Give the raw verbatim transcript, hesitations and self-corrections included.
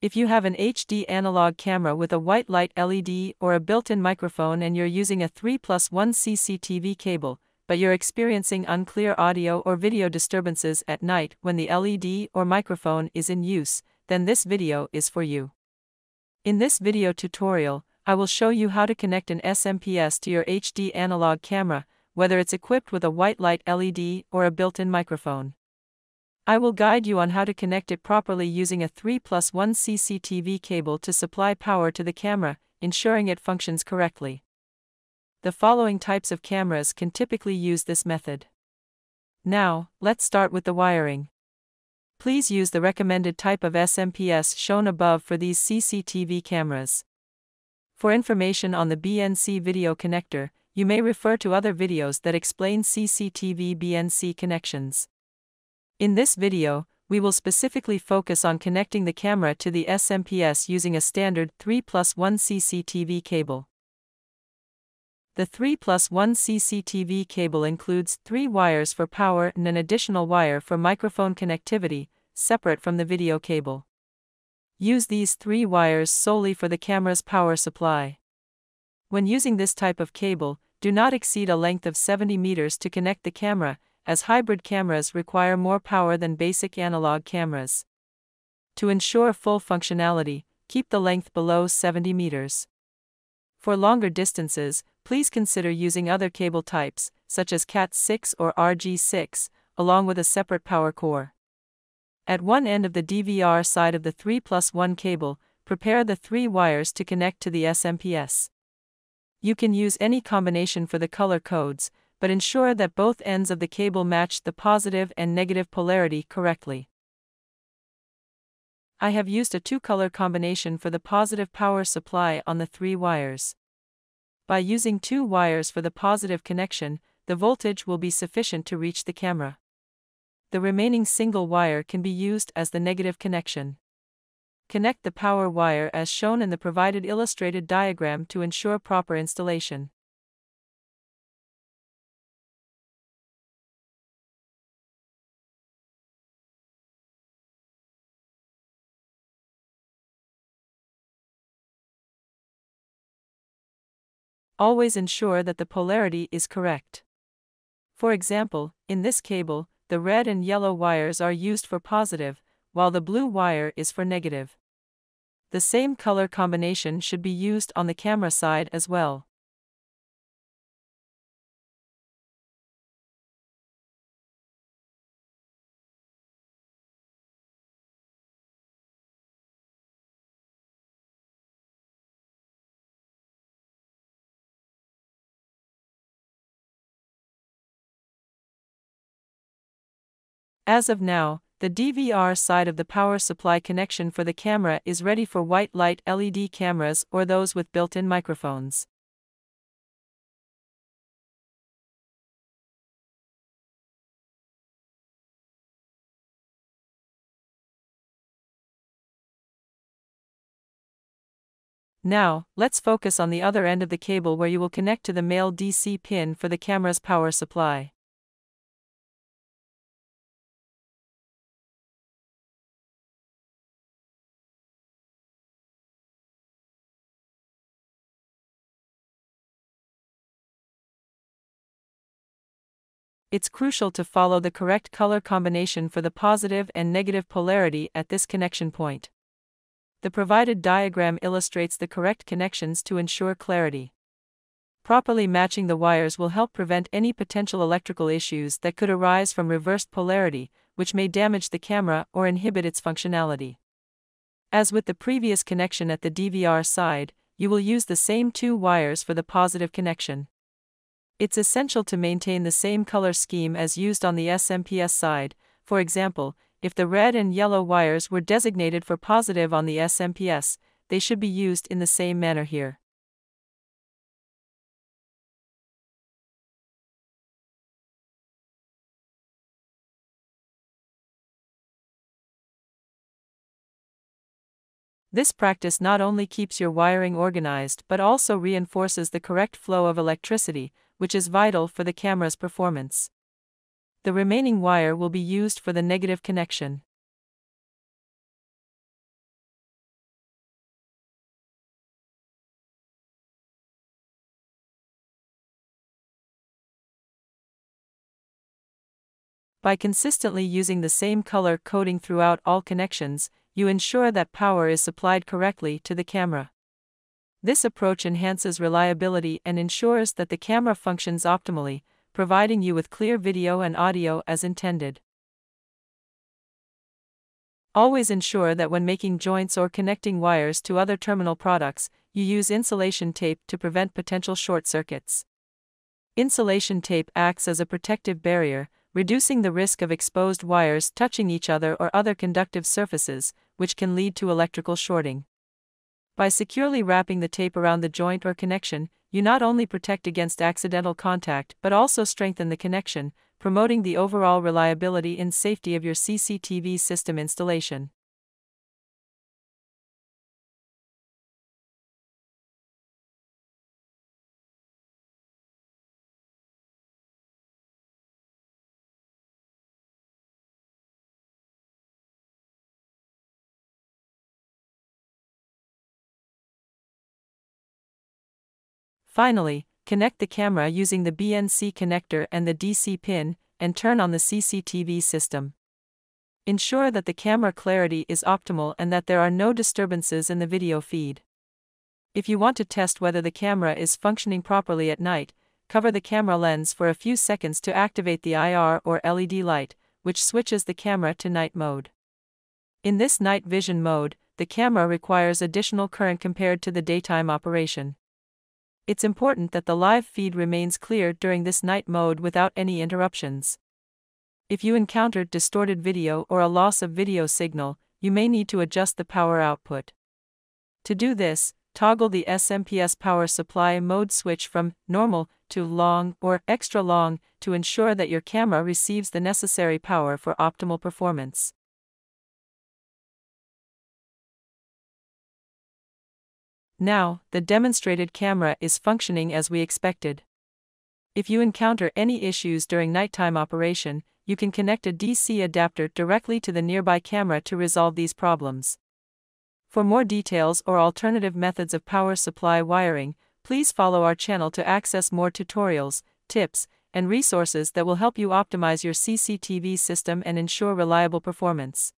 If you have an H D analog camera with a white light L E D or a built-in microphone and you're using a three plus one C C T V cable, but you're experiencing unclear audio or video disturbances at night when the L E D or microphone is in use, then this video is for you. In this video tutorial, I will show you how to connect an S M P S to your H D analog camera, whether it's equipped with a white light L E D or a built-in microphone. I will guide you on how to connect it properly using a three plus one C C T V cable to supply power to the camera, ensuring it functions correctly. The following types of cameras can typically use this method. Now, let's start with the wiring. Please use the recommended type of S M P S shown above for these C C T V cameras. For information on the B N C video connector, you may refer to other videos that explain C C T V B N C connections. In this video, we will specifically focus on connecting the camera to the S M P S using a standard three plus one C C T V cable. The three plus one C C T V cable includes three wires for power and an additional wire for microphone connectivity, separate from the video cable. Use these three wires solely for the camera's power supply. When using this type of cable, do not exceed a length of seventy meters to connect the camera, as hybrid cameras require more power than basic analog cameras. To ensure full functionality, keep the length below seventy meters. For longer distances, please consider using other cable types, such as cat six or R G six, along with a separate power core. At one end of the D V R side of the three plus one cable, prepare the three wires to connect to the S M P S. You can use any combination for the color codes, but ensure that both ends of the cable match the positive and negative polarity correctly. I have used a two-color combination for the positive power supply on the three wires. By using two wires for the positive connection, the voltage will be sufficient to reach the camera. The remaining single wire can be used as the negative connection. Connect the power wire as shown in the provided illustrated diagram to ensure proper installation. Always ensure that the polarity is correct. For example, in this cable, the red and yellow wires are used for positive, while the blue wire is for negative. The same color combination should be used on the camera side as well. As of now, the D V R side of the power supply connection for the camera is ready for white light L E D cameras or those with built-in microphones. Now, let's focus on the other end of the cable where you will connect to the male D C pin for the camera's power supply. It's crucial to follow the correct color combination for the positive and negative polarity at this connection point. The provided diagram illustrates the correct connections to ensure clarity. Properly matching the wires will help prevent any potential electrical issues that could arise from reversed polarity, which may damage the camera or inhibit its functionality. As with the previous connection at the D V R side, you will use the same two wires for the positive connection. It's essential to maintain the same color scheme as used on the S M P S side. For example, if the red and yellow wires were designated for positive on the S M P S, they should be used in the same manner here. This practice not only keeps your wiring organized but also reinforces the correct flow of electricity, which is vital for the camera's performance. The remaining wire will be used for the negative connection. By consistently using the same color coding throughout all connections, you ensure that power is supplied correctly to the camera. This approach enhances reliability and ensures that the camera functions optimally, providing you with clear video and audio as intended. Always ensure that when making joints or connecting wires to other terminal products, you use insulation tape to prevent potential short circuits. Insulation tape acts as a protective barrier, reducing the risk of exposed wires touching each other or other conductive surfaces, which can lead to electrical shorting. By securely wrapping the tape around the joint or connection, you not only protect against accidental contact but also strengthen the connection, promoting the overall reliability and safety of your C C T V system installation. Finally, connect the camera using the B N C connector and the D C pin, and turn on the C C T V system. Ensure that the camera clarity is optimal and that there are no disturbances in the video feed. If you want to test whether the camera is functioning properly at night, cover the camera lens for a few seconds to activate the I R or L E D light, which switches the camera to night mode. In this night vision mode, the camera requires additional current compared to the daytime operation. It's important that the live feed remains clear during this night mode without any interruptions. If you encounter distorted video or a loss of video signal, you may need to adjust the power output. To do this, toggle the S M P S power supply mode switch from normal to long or extra long to ensure that your camera receives the necessary power for optimal performance. Now, the demonstrated camera is functioning as we expected. If you encounter any issues during nighttime operation, you can connect a D C adapter directly to the nearby camera to resolve these problems. For more details or alternative methods of power supply wiring, please follow our channel to access more tutorials, tips, and resources that will help you optimize your C C T V system and ensure reliable performance.